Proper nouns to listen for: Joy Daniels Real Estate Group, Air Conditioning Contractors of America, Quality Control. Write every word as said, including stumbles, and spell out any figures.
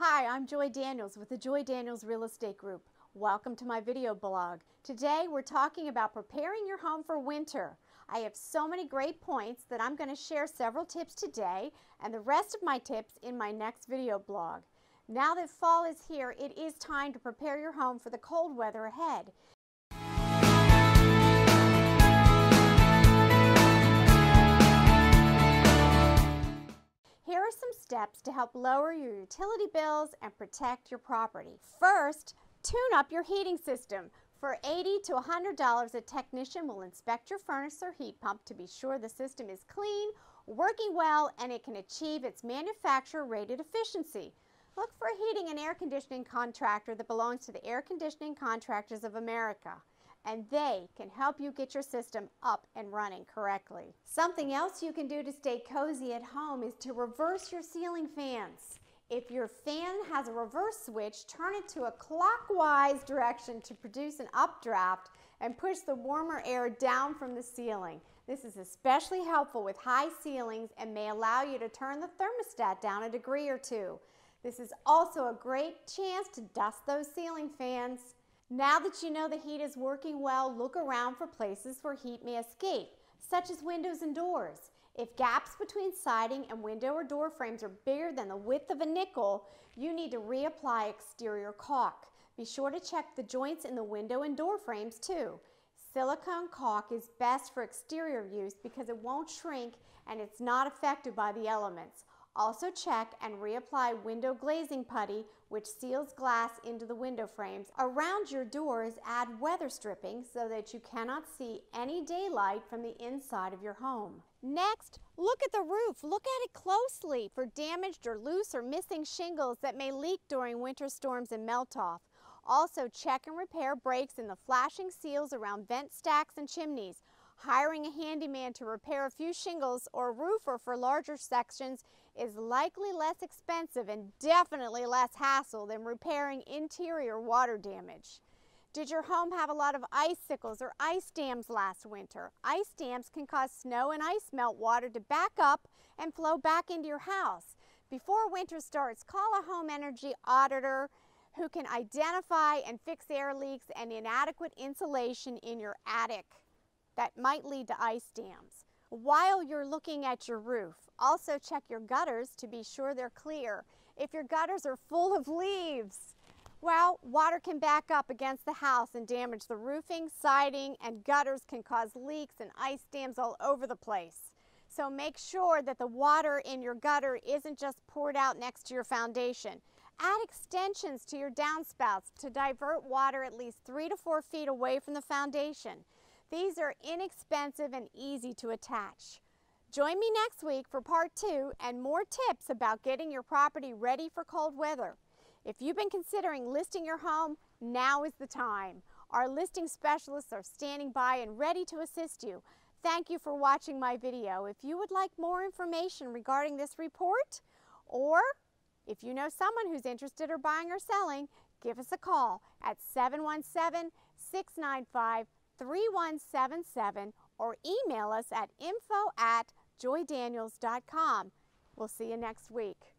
Hi, I'm Joy Daniels with the Joy Daniels Real Estate Group. Welcome to my video blog. Today we're talking about preparing your home for winter. I have so many great points that I'm going to share several tips today and the rest of my tips in my next video blog. Now that fall is here, it is time to prepare your home for the cold weather ahead. Here are some steps to help lower your utility bills and protect your property. First, tune up your heating system. For eighty to one hundred dollars, a technician will inspect your furnace or heat pump to be sure the system is clean, working well, and it can achieve its manufacturer-rated efficiency. Look for a heating and air conditioning contractor that belongs to the Air Conditioning Contractors of America, and they can help you get your system up and running correctly. Something else you can do to stay cozy at home is to reverse your ceiling fans. If your fan has a reverse switch, turn it to a clockwise direction to produce an updraft and push the warmer air down from the ceiling. This is especially helpful with high ceilings and may allow you to turn the thermostat down a degree or two. This is also a great chance to dust those ceiling fans. Now that you know the heat is working well, look around for places where heat may escape, such as windows and doors. If gaps between siding and window or door frames are bigger than the width of a nickel, you need to reapply exterior caulk. Be sure to check the joints in the window and door frames too. Silicone caulk is best for exterior use because it won't shrink and it's not affected by the elements. Also check and reapply window glazing putty, which seals glass into the window frames. Around your doors, add weather stripping so that you cannot see any daylight from the inside of your home. Next, look at the roof. Look at it closely for damaged or loose or missing shingles that may leak during winter storms and melt-off. Also check and repair breaks in the flashing seals around vent stacks and chimneys. Hiring a handyman to repair a few shingles or a roofer for larger sections is likely less expensive and definitely less hassle than repairing interior water damage. Did your home have a lot of icicles or ice dams last winter? Ice dams can cause snow and ice melt water to back up and flow back into your house. Before winter starts, call a home energy auditor who can identify and fix air leaks and inadequate insulation in your attic that might lead to ice dams. While you're looking at your roof, also check your gutters to be sure they're clear. If your gutters are full of leaves, well, water can back up against the house and damage the roofing, siding, and gutters can cause leaks and ice dams all over the place. So make sure that the water in your gutter isn't just poured out next to your foundation. Add extensions to your downspouts to divert water at least three to four feet away from the foundation. These are inexpensive and easy to attach. Join me next week for part two and more tips about getting your property ready for cold weather. If you've been considering listing your home, now is the time. Our listing specialists are standing by and ready to assist you. Thank you for watching my video. If you would like more information regarding this report, or if you know someone who's interested in buying or selling, give us a call at seven one seven, six nine five, three one seven seven or email us at info at joydaniels dot com. We'll see you next week.